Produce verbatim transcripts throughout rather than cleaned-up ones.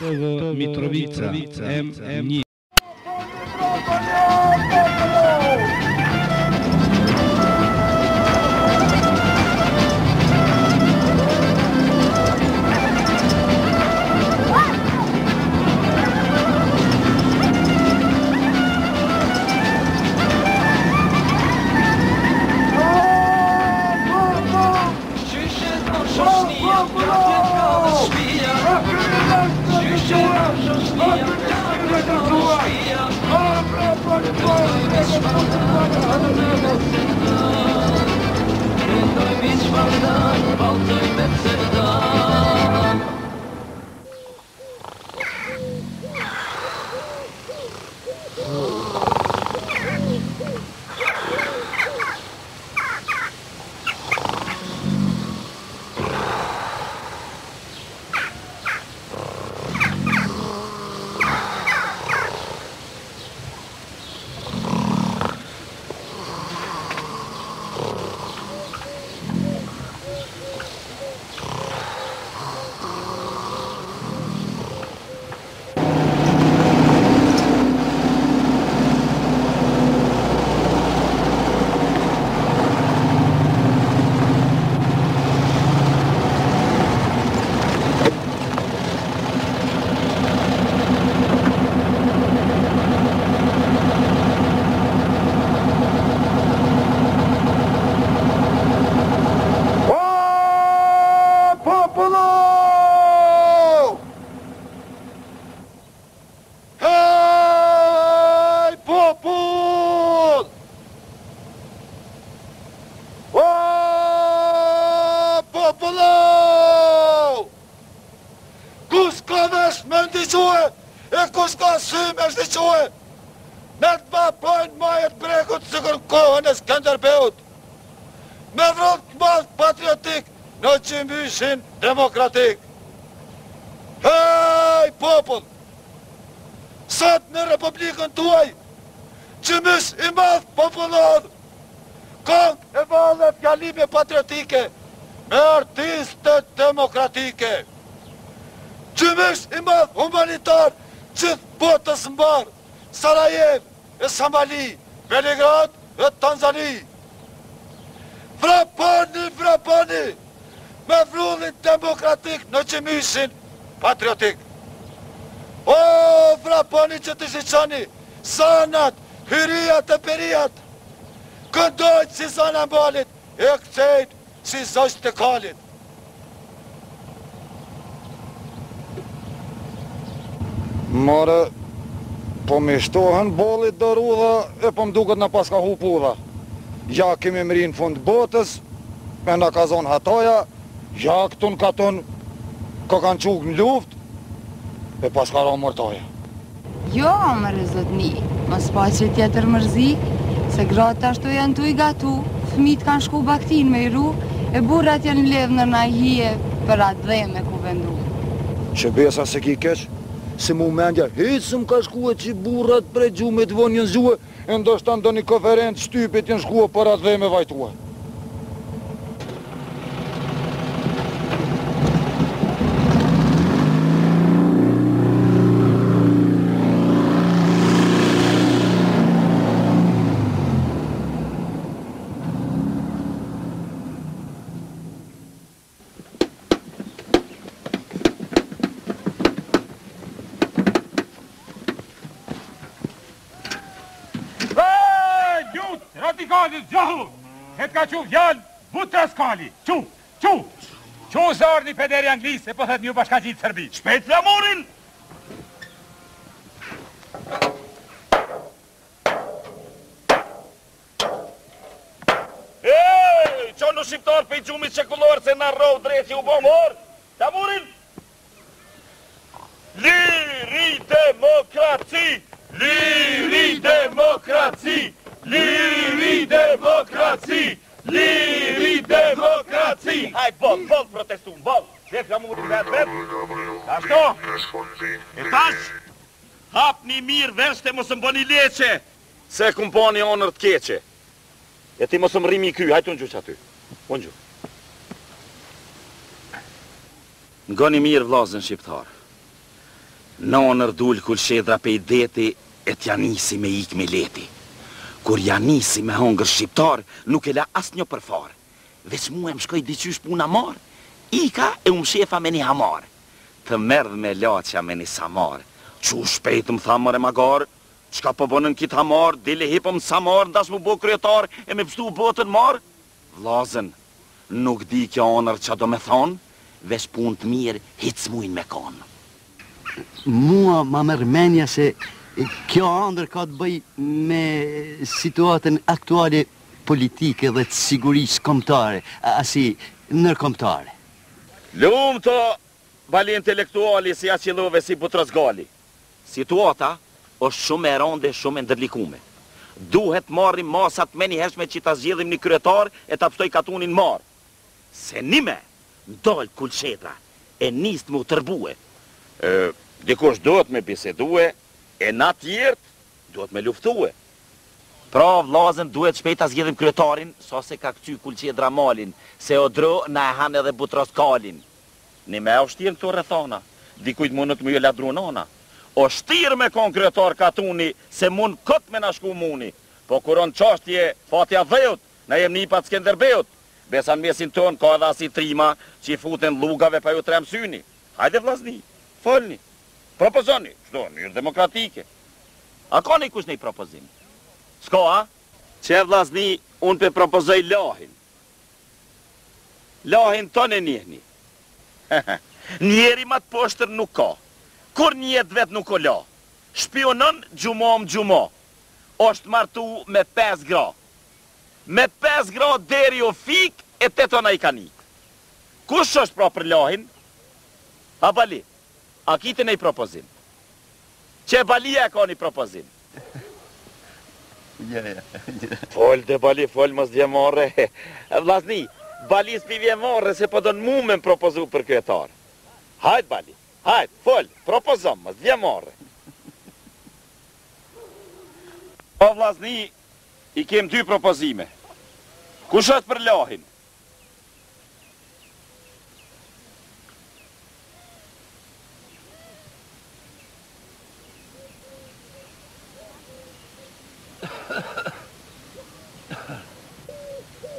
Mitrovica, M M. Democratic. Hej, popull! Sot në Republikën tuaj, gjymys i madh popullor, kong e vallë fjalime patriotike me artiste demokratike. Gjymys i madh humanitar gjithë botës mbar, Sarajev e Somali, Belgrad e Tanzani. Vrapani, vrapani! Me vrullin demokratik në qëmysin patriotik. O, vraponi që të shqani, sanat, hyriat e periat, këndojt si sana mbalit, e këtejt si zosht të kalit. Mare, po me shtohen bolit dëru dhe e po mduket në paska hupu dhe. Ja kemi mërin fund botës, me në kazon hataja, ja, këtun katun, ka kanë qukë në luft, e paska ra mërtaja. Jo, mërëzotni, më spaqe tjetër mërzi, se gratë ashtu janë tu i gatu, fëmit kanë shku baktin me i ru, e burat janë levë në najhije për atë dhe me ku vendu. Që besa se ki kesh, se mu mendja, hejtë se më ka shku e që burat prej gjume të vonë njën zhue, e ndoshtan do një konferentë shtypit janë shku e për atë dhe me vajtue. Pederi Anglisë, e po thët një bashka gjitë Sërbi. Shpejt la morin! Eee, qonu shqiptar pe i gjumit qekullor, se në rrovë drejtë që u bo mor, ta morin! Liri demokraci! Liri demokraci! Liri demokraci! Liri demokraci! Haj, bol, bol, protestun, bol! Vetë ka murin vetë vetë! Ashtu! E tash! Hap një mirë veshte mësëm bëni leqe! Se këmë po një onër të keqe! E ti mësëm rrimi ky, hajtë unë gjuhë që aty! Unë gjuhë! Nga një mirë vlazën shqiptarë! Në onër dullë kull shedra pe i deti, e t'janisi me ik me leti. Kur janisi me hongër shqiptar, nuk e la as një përfar. Veç mu e më shkoj diqysh puna mar, ika e umë shefa me një hamar. Të merdh me laqa me një samar. Qu shpejt më thamër e magar, qka po bonën kit hamar, dile hipëm samar, ndash mu bo kryetar, e me pështu botën mar. Vlazen, nuk di kjo onër qa do me thonë, veç pun të mirë, hitës mujnë me konë. Mua ma mërmenja se kjo andër ka të bëj me situatën aktuale politike dhe të sigurisë komtare, asi nërkomtare. Lumë të bali intelektuali si aqilove si Butros Gali. Situata është shumë e rëndë dhe shumë e ndërlikume. Duhet marrim masat me një hershme që ta zgjedhim një kryetar e ta pstoj katunin marë. Se nime, ndolë kulshetra, e nistë mu tërbue. Dikush duhet me bisedue, e na tjertë duhet me luftue. Pra vlazen duhet shpejta zgjedhim kryetarin, sa se ka këty kulqedra malin, se o dro na e hanë edhe Butros Kalin. Një me o shtirë në këto rëthana, dikujt mundët më ju ladru nana. O shtirë me kon kryetar katuni, se mund këtë me nashku muni. Po kuron qashtje fatja dheut, na jem një pat Skenderbeut. Besan mesin ton ka edhe asi trima, që i futen lugave pa ju trem syni. Hajde vlazni. Folni, propozoni, shdo, njërë demokratike. A ka një kush një propozim? Shko, a? Që e vlazni, unë për propozoj lahin. Lahin tonë e njëhni. Njeri ma të poshtër nuk ka. Kur njët vetë nuk o la. Shpionën gjumo më gjumo. Oshtë martu me pesë gra. Me pesë gra deri o fik e të tona i kanik. Kush është pra për lahin? A bali. A kiti në i propozim? Që Balia e ka një propozim? Fol dhe Bali, fol mës vje marre. Vlazni, Bali s'pi vje marre se po do në mu me më propozu për kryetar. Hajt Bali, hajt, fol, propozom, mës vje marre. O Vlazni, i kem dy propozime. Kush është për lahin?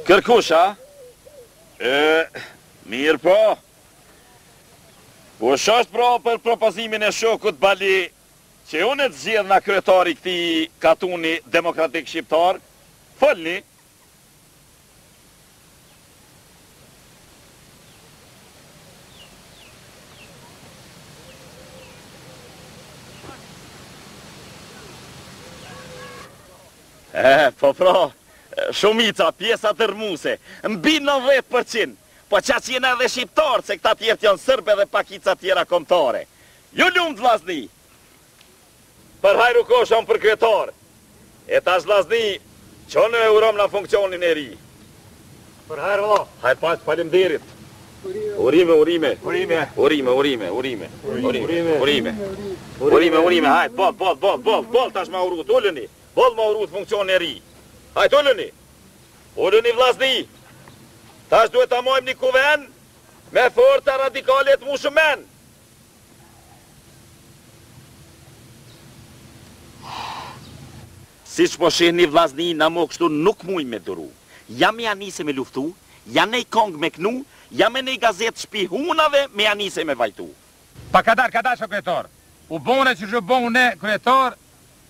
Kërkusha? E, mirë po. Po shështë pra për propozimin e shokut Bali, që unë e të zjedh nga kryetari këti katuni demokratik shqiptar, folni. E, po pra. Shumica, pjesa tërmuse, mbi nëntëdhjetë përqind, po qa që jena dhe shqiptarë, se këta tjertë janë sërbe dhe pakica tjera komtare. Ju lumë të vlazni, për hajru koshon për kryetarë, e tash vlazni, që në e urom në funksionin e ri. Për hajru vla. Hajtë pas, palim derit. Urime, urime, urime, urime, urime, urime, urime, urime, urime, urime, hajtë, bol, bol, bol, bol, bol, tash ma urut, ullëni, bol ma urut funksionin e ri. Hajtë ullëni, ullëni vlazni, tash duhet ta mojmë një kuven me forta radikale të mushumen. Si që po shihni vlazni, na mo kështu nuk mujmë me duru. Jam janise me luftu, janej kong me knu, jam e nej gazet shpihunave me janise me vajtu. Pa kadar, kadar shë kryetor, u bone që shë bone kryetor,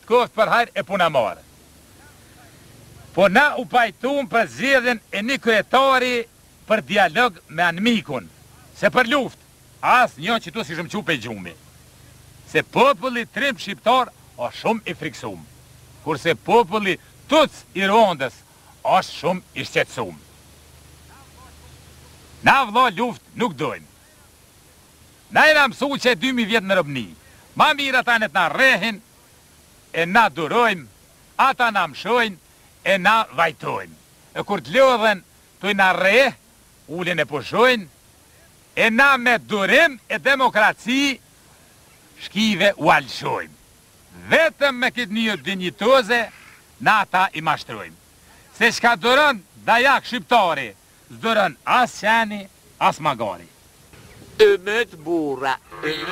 të koftë për hajrë e punamare. Po na u pajtum për zjedhin e një kryetari për dialog me anmikun, se për luft, as një që tu si shumë që pe gjumi. Se populli trim shqiptar o shumë i friksum, kurse populli tuts i rondës o shumë i shqetsum. Na vla luft nuk dojmë. Na e na mësu që e dy mijë vjetë në rëbni, ma mira tanet na rehin, e na durojmë, ata na mshojnë, e na vajtojnë. E kur të lodhen, të i na re, ullin e pushojnë, e na me durim e demokraci, shkive u alëshojnë. Vetëm me këtë një dinjitoze, na ta i mashtrojnë. Se shka dërën dajak shqiptari, zdërën as qeni, as magari. Ümit Buğra. Ümit.